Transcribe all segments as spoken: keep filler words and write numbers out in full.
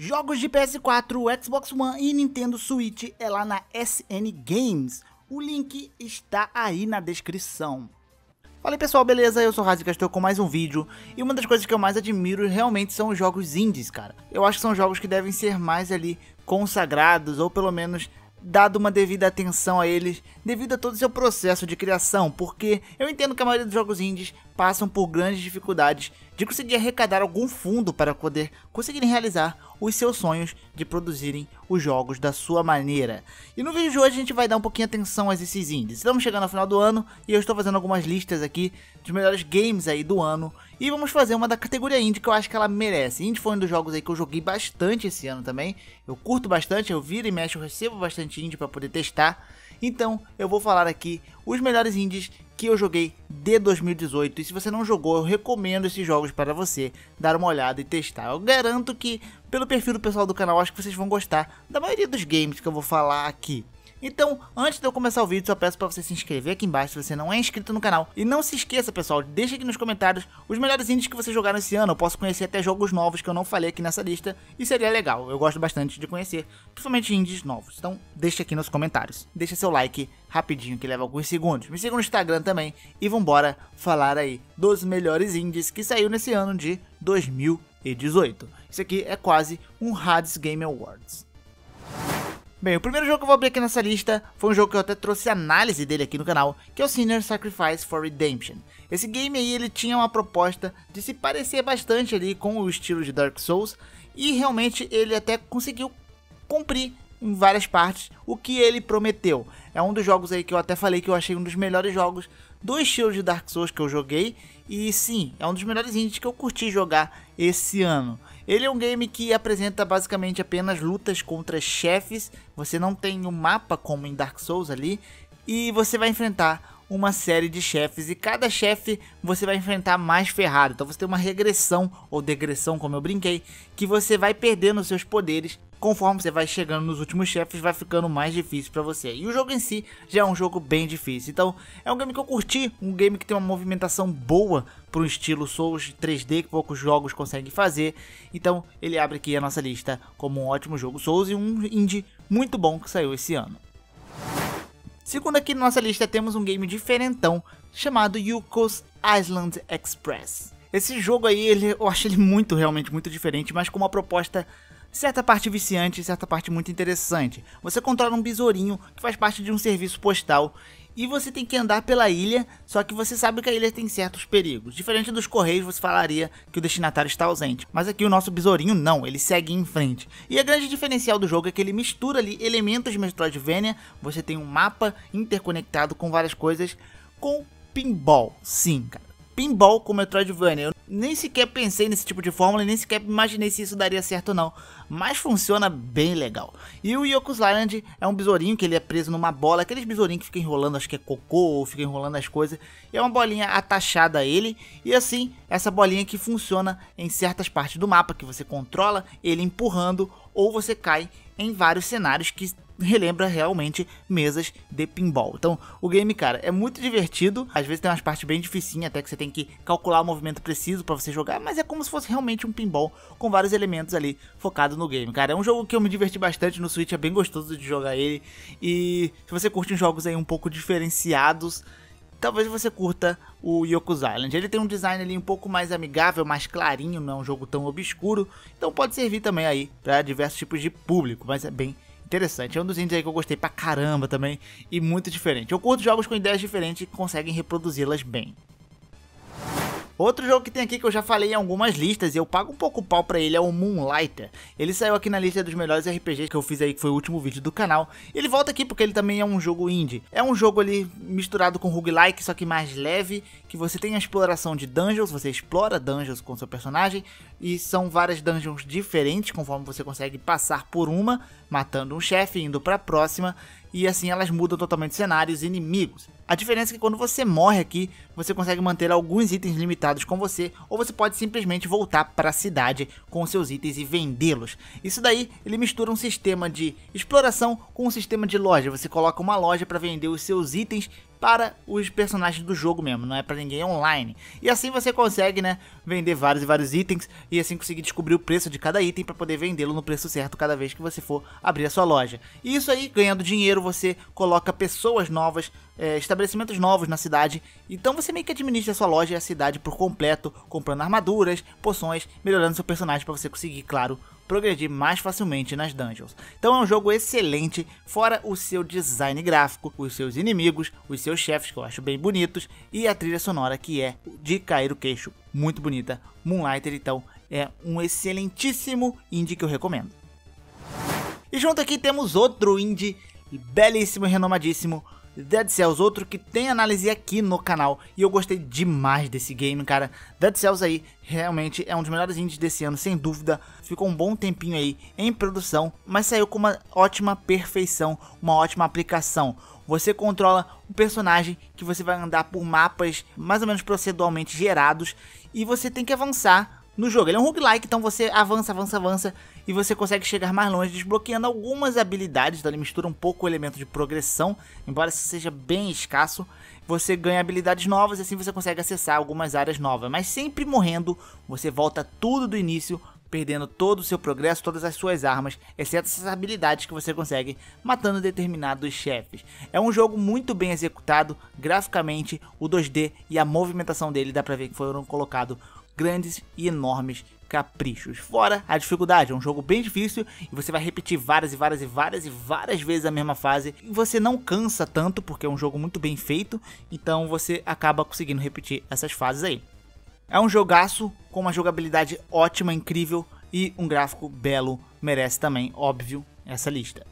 Jogos de P S quatro, Xbox One e Nintendo Switch é lá na S N Games. O link está aí na descrição. Fala aí, pessoal, beleza? Eu sou o HadesPlays com mais um vídeo. E uma das coisas que eu mais admiro realmente são os jogos indies, cara. Eu acho que são jogos que devem ser mais ali consagrados, ou pelo menos dado uma devida atenção a eles, devido a todo o seu processo de criação, porque eu entendo que a maioria dos jogos indies passam por grandes dificuldades de conseguir arrecadar algum fundo para poder conseguirem realizar os seus sonhos de produzirem os jogos da sua maneira. E no vídeo de hoje a gente vai dar um pouquinho atenção a esses indies. Estamos chegando ao final do ano e eu estou fazendo algumas listas aqui dos melhores games aí do ano, e vamos fazer uma da categoria indie que eu acho que ela merece. Indie foi um dos jogos aí que eu joguei bastante esse ano também. Eu curto bastante, eu viro e mexo, eu recebo bastante indie para poder testar. Então eu vou falar aqui os melhores indies que eu joguei de dois mil e dezoito, e se você não jogou, eu recomendo esses jogos para você dar uma olhada e testar. Eu garanto que, pelo perfil do pessoal do canal, acho que vocês vão gostar da maioria dos games que eu vou falar aqui. Então, antes de eu começar o vídeo, só peço para você se inscrever aqui embaixo se você não é inscrito no canal. E não se esqueça, pessoal, deixa aqui nos comentários os melhores indies que vocês jogaram esse ano. Eu posso conhecer até jogos novos que eu não falei aqui nessa lista, e seria legal. Eu gosto bastante de conhecer, principalmente indies novos. Então, deixa aqui nos comentários. Deixa seu like rapidinho, que leva alguns segundos. Me siga no Instagram também e vambora falar aí dos melhores indies que saiu nesse ano de dois mil e dezoito. Isso aqui é quase um Hades Game Awards. Bem, o primeiro jogo que eu vou abrir aqui nessa lista foi um jogo que eu até trouxe análise dele aqui no canal, que é o Sinner Sacrifice for Redemption. Esse game aí, ele tinha uma proposta de se parecer bastante ali com o estilo de Dark Souls, e realmente ele até conseguiu cumprir em várias partes o que ele prometeu. É um dos jogos aí que eu até falei que eu achei um dos melhores jogos do estilo de Dark Souls que eu joguei, e sim, é um dos melhores indies que eu curti jogar esse ano. Ele é um game que apresenta basicamente apenas lutas contra chefes, você não tem um mapa como em Dark Souls ali, e você vai enfrentar uma série de chefes, e cada chefe você vai enfrentar mais ferrado. Então você tem uma regressão, ou degressão como eu brinquei, que você vai perdendo seus poderes. Conforme você vai chegando nos últimos chefes, vai ficando mais difícil pra você. E o jogo em si já é um jogo bem difícil. Então, é um game que eu curti. Um game que tem uma movimentação boa pro estilo Souls três D, que poucos jogos conseguem fazer. Então, ele abre aqui a nossa lista como um ótimo jogo Souls e um indie muito bom que saiu esse ano. Segundo aqui na nossa lista, temos um game diferentão chamado Yoku's Island Express. Esse jogo aí, ele, eu achei ele muito, realmente, muito diferente, mas com uma proposta certa parte viciante, certa parte muito interessante. Você controla um besourinho que faz parte de um serviço postal, e você tem que andar pela ilha, só que você sabe que a ilha tem certos perigos. Diferente dos correios, você falaria que o destinatário está ausente, mas aqui o nosso besourinho não, ele segue em frente. E a grande diferencial do jogo é que ele mistura ali elementos de Metroidvania, você tem um mapa interconectado com várias coisas, com pinball, sim, cara. Pinball com Metroidvania. Eu nem sequer pensei nesse tipo de fórmula, nem sequer imaginei se isso daria certo ou não, mas funciona bem legal. E o Yoku's Island é um besourinho que ele é preso numa bola, aqueles besourinhos que ficam enrolando, acho que é cocô, ou fica enrolando as coisas, e é uma bolinha atachada a ele, e assim, essa bolinha que funciona em certas partes do mapa, que você controla ele empurrando, ou você cai em vários cenários que relembra realmente mesas de pinball. Então o game, cara, é muito divertido. Às vezes tem umas partes bem dificinhas, até que você tem que calcular o movimento preciso para você jogar, mas é como se fosse realmente um pinball com vários elementos ali focado no game, cara. É um jogo que eu me diverti bastante no Switch, é bem gostoso de jogar ele, e se você curte uns jogos aí um pouco diferenciados, talvez você curta o Yoku's Island. Ele tem um design ali um pouco mais amigável, mais clarinho, não é um jogo tão obscuro, então pode servir também aí para diversos tipos de público, mas é bem interessante, é um dos indies aí que eu gostei pra caramba também, e muito diferente. Eu curto jogos com ideias diferentes e que conseguem reproduzi-las bem. Outro jogo que tem aqui, que eu já falei em algumas listas, e eu pago um pouco pau pra ele, é o Moonlighter. Ele saiu aqui na lista dos melhores R P Gs que eu fiz aí, que foi o último vídeo do canal. Ele volta aqui porque ele também é um jogo indie. É um jogo ali misturado com roguelike, só que mais leve, que você tem a exploração de dungeons, você explora dungeons com seu personagem, e são várias dungeons diferentes, conforme você consegue passar por uma, matando um chefe, indo pra próxima, e assim elas mudam totalmente cenários e inimigos. A diferença é que quando você morre aqui, você consegue manter alguns itens limitados com você, ou você pode simplesmente voltar para a cidade com seus itens e vendê-los. Isso daí, ele mistura um sistema de exploração com um sistema de loja. Você coloca uma loja para vender os seus itens para os personagens do jogo mesmo, não é para ninguém online. E assim você consegue, né, vender vários e vários itens e assim conseguir descobrir o preço de cada item para poder vendê-lo no preço certo cada vez que você for abrir a sua loja. E isso aí, ganhando dinheiro, você coloca pessoas novas, é, estabelecimentos novos na cidade. Então você meio que administra a sua loja e a cidade por completo, comprando armaduras, poções, melhorando seu personagem para você conseguir, claro, progredir mais facilmente nas dungeons. Então é um jogo excelente, fora o seu design gráfico, os seus inimigos, os seus chefes, que eu acho bem bonitos, e a trilha sonora, que é de cair o queixo, muito bonita. Moonlighter, então, é um excelentíssimo indie que eu recomendo. E junto aqui temos outro indie belíssimo e renomadíssimo, Dead Cells, outro que tem análise aqui no canal, e eu gostei demais desse game, cara. Dead Cells aí realmente é um dos melhores indies desse ano, sem dúvida. Ficou um bom tempinho aí em produção, mas saiu com uma ótima perfeição, uma ótima aplicação. Você controla um personagem que você vai andar por mapas mais ou menos proceduralmente gerados, e você tem que avançar no jogo. Ele é um roguelike, então você avança, avança, avança, e você consegue chegar mais longe, desbloqueando algumas habilidades. Então ele mistura um pouco o elemento de progressão, embora isso seja bem escasso. Você ganha habilidades novas e assim você consegue acessar algumas áreas novas, mas sempre morrendo. Você volta tudo do início, perdendo todo o seu progresso, todas as suas armas, exceto essas habilidades que você consegue matando determinados chefes. É um jogo muito bem executado graficamente, o dois D e a movimentação dele dá pra ver que foram colocados grandes e enormes caprichos. Fora a dificuldade, é um jogo bem difícil e você vai repetir várias e várias e várias e várias vezes a mesma fase, e você não cansa tanto porque é um jogo muito bem feito, então você acaba conseguindo repetir essas fases aí. É um jogaço com uma jogabilidade ótima, incrível, e um gráfico belo, merece também, óbvio, essa lista.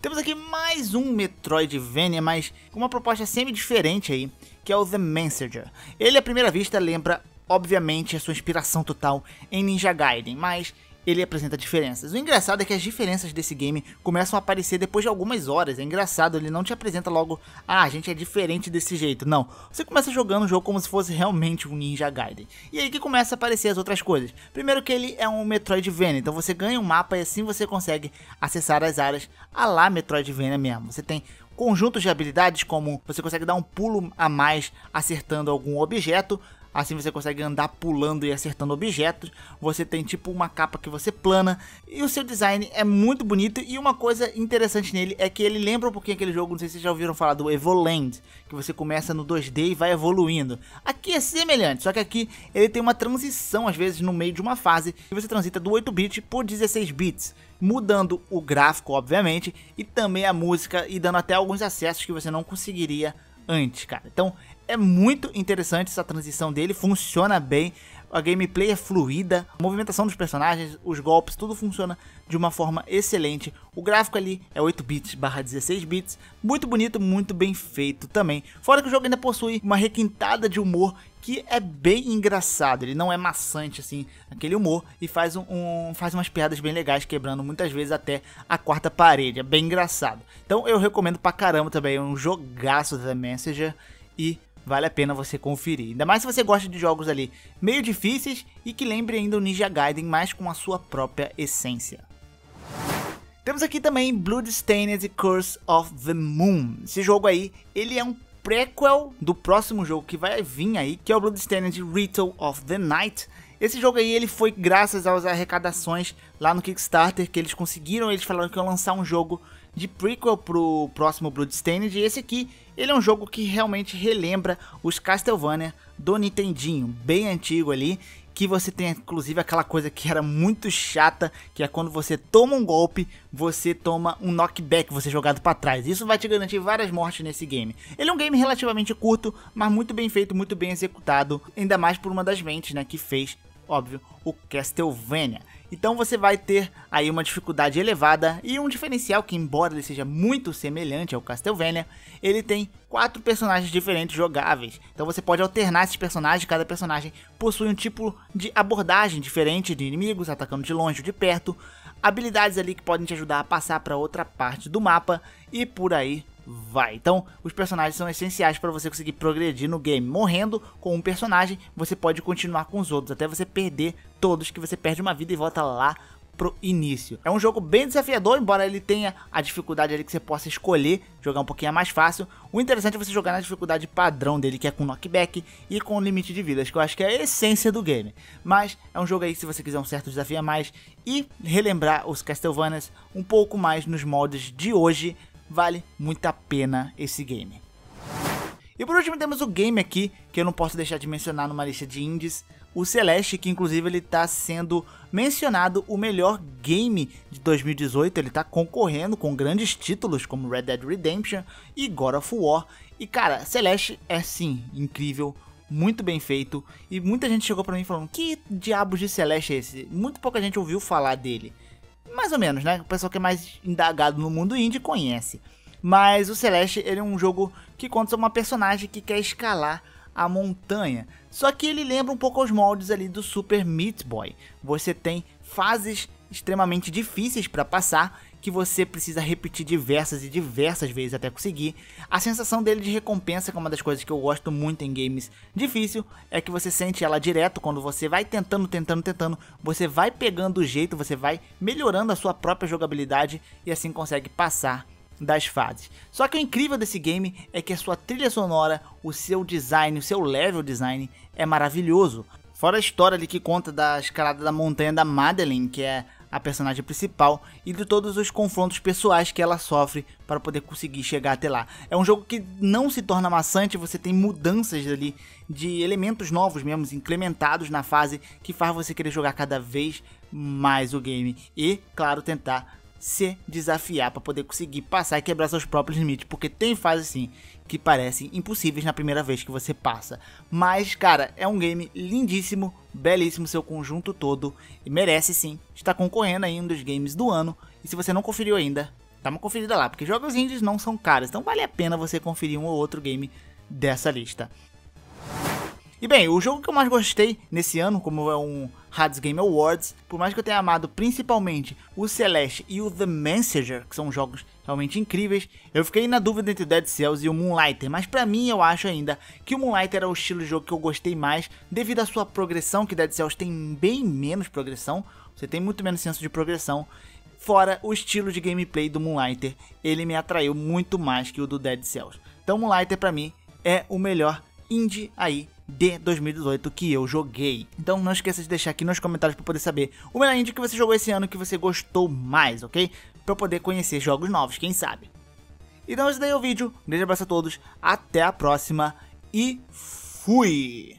Temos aqui mais um Metroidvania, mas com uma proposta semi-diferente aí, que é o The Messenger. Ele à primeira vista lembra obviamente a sua inspiração total em Ninja Gaiden, mas ele apresenta diferenças. O engraçado é que as diferenças desse game começam a aparecer depois de algumas horas. É engraçado, ele não te apresenta logo, ah, a gente é diferente desse jeito. Não, você começa jogando o jogo como se fosse realmente um Ninja Gaiden. E aí que começa a aparecer as outras coisas. Primeiro que ele é um Metroidvania, então você ganha um mapa e assim você consegue acessar as áreas a lá Metroidvania mesmo. Você tem conjuntos de habilidades, como você consegue dar um pulo a mais acertando algum objeto. Assim você consegue andar pulando e acertando objetos. Você tem tipo uma capa que você plana. E o seu design é muito bonito. E uma coisa interessante nele é que ele lembra um pouquinho aquele jogo, não sei se vocês já ouviram falar, do Evoland, que você começa no dois D e vai evoluindo. Aqui é semelhante, só que aqui ele tem uma transição às vezes no meio de uma fase, e você transita do oito bits por dezesseis bits, mudando o gráfico obviamente, e também a música, e dando até alguns acessos que você não conseguiria antes, cara. Então é muito interessante essa transição dele, funciona bem, a gameplay é fluida, a movimentação dos personagens, os golpes, tudo funciona de uma forma excelente. O gráfico ali é oito bits barra dezesseis bits, muito bonito, muito bem feito também. Fora que o jogo ainda possui uma requintada de humor que é bem engraçado, ele não é maçante assim, aquele humor, e faz, um, um, faz umas piadas bem legais, quebrando muitas vezes até a quarta parede, é bem engraçado. Então eu recomendo pra caramba também, é um jogaço da Messenger e vale a pena você conferir, ainda mais se você gosta de jogos ali meio difíceis e que lembre ainda o Ninja Gaiden, mas com a sua própria essência. Temos aqui também Bloodstained Curse of the Moon. Esse jogo aí, ele é um prequel do próximo jogo que vai vir aí, que é o Bloodstained Ritual of the Night. Esse jogo aí, ele foi graças às arrecadações lá no Kickstarter que eles conseguiram. Eles falaram que iam lançar um jogo de prequel pro próximo Bloodstained, e esse aqui, ele é um jogo que realmente relembra os Castlevania do Nintendinho, bem antigo ali, que você tem inclusive aquela coisa que era muito chata, que é quando você toma um golpe, você toma um knockback, você é jogado para trás. Isso vai te garantir várias mortes nesse game. Ele é um game relativamente curto, mas muito bem feito, muito bem executado, ainda mais por uma das mentes, né, que fez, óbvio, o Castlevania. Então você vai ter aí uma dificuldade elevada e um diferencial que, embora ele seja muito semelhante ao Castlevania, ele tem quatro personagens diferentes jogáveis. Então você pode alternar esses personagens, cada personagem possui um tipo de abordagem diferente de inimigos, atacando de longe ou de perto, habilidades ali que podem te ajudar a passar para outra parte do mapa e por aí vai. Então os personagens são essenciais para você conseguir progredir no game. Morrendo com um personagem, você pode continuar com os outros até você perder todos, que você perde uma vida e volta lá pro início. É um jogo bem desafiador, embora ele tenha a dificuldade ali que você possa escolher, jogar um pouquinho mais fácil. O interessante é você jogar na dificuldade padrão dele, que é com knockback e com limite de vidas, que eu acho que é a essência do game. Mas é um jogo aí que, se você quiser um certo desafio a mais e relembrar os Castlevanias um pouco mais nos moldes de hoje, vale muito a pena esse game. E por último temos o game aqui, que eu não posso deixar de mencionar numa lista de indies, o Celeste, que inclusive ele está sendo mencionado o melhor game de dois mil e dezoito, ele está concorrendo com grandes títulos como Red Dead Redemption e God of War. E cara, Celeste é sim incrível, muito bem feito, e muita gente chegou para mim falando, que diabos de Celeste é esse? Muito pouca gente ouviu falar dele, mais ou menos, né? O pessoal que é mais indagado no mundo indie conhece. Mas o Celeste, ele é um jogo que conta sobre uma personagem que quer escalar a montanha. Só que ele lembra um pouco os moldes ali do Super Meat Boy. Você tem fases extremamente difíceis para passar, que você precisa repetir diversas e diversas vezes até conseguir. A sensação dele de recompensa, que é uma das coisas que eu gosto muito em games difícil, é que você sente ela direto. Quando você vai tentando, tentando, tentando, você vai pegando o jeito, você vai melhorando a sua própria jogabilidade e assim consegue passar das fases. Só que o incrível desse game é que a sua trilha sonora, o seu design, o seu level design é maravilhoso. Fora a história ali que conta da escalada da montanha da Madeline, que é a personagem principal, e de todos os confrontos pessoais que ela sofre para poder conseguir chegar até lá. É um jogo que não se torna maçante, você tem mudanças ali de elementos novos mesmo, incrementados na fase, que faz você querer jogar cada vez mais o game e, claro, tentar se desafiar para poder conseguir passar e quebrar seus próprios limites, porque tem fases assim que parecem impossíveis na primeira vez que você passa. Mas cara, é um game lindíssimo, belíssimo, seu conjunto todo, e merece sim estar concorrendo aí um dos games do ano. E se você não conferiu ainda, dá uma conferida lá, porque jogos indies não são caros, então vale a pena você conferir um ou outro game dessa lista. E bem, o jogo que eu mais gostei nesse ano, como é um Hades Game Awards, por mais que eu tenha amado principalmente o Celeste e o The Messenger, que são jogos realmente incríveis, eu fiquei na dúvida entre o Dead Cells e o Moonlighter, mas pra mim eu acho ainda que o Moonlighter é o estilo de jogo que eu gostei mais, devido à sua progressão, que Dead Cells tem bem menos progressão, você tem muito menos senso de progressão. Fora o estilo de gameplay do Moonlighter, ele me atraiu muito mais que o do Dead Cells. Então o Moonlighter pra mim é o melhor indie aí de dois mil e dezoito que eu joguei. Então não esqueça de deixar aqui nos comentários para poder saber o melhor indie que você jogou esse ano, que você gostou mais, ok? Para poder conhecer jogos novos, quem sabe. Então esse daí é o vídeo. Um grande abraço a todos, até a próxima e fui!